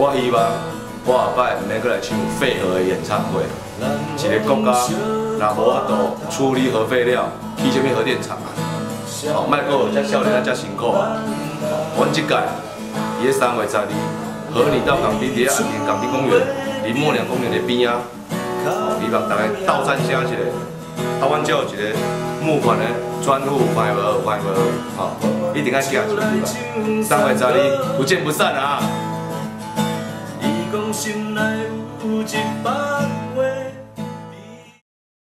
我希望我下摆毋免再来唱废核的演唱会。一个国家若无法度处理核废料，起啥物核电厂啊？哦，莫阁遮少年啊，遮辛苦啊！阮即届伊咧3月12和你到港滨伫咧安平港滨公园林默娘公园的边啊，希望大家到站下一下。啊，阮就有一个募款的专户500，好，一定要寄出去吧。3月12不见不散啊！ 伊讲心内有一百话。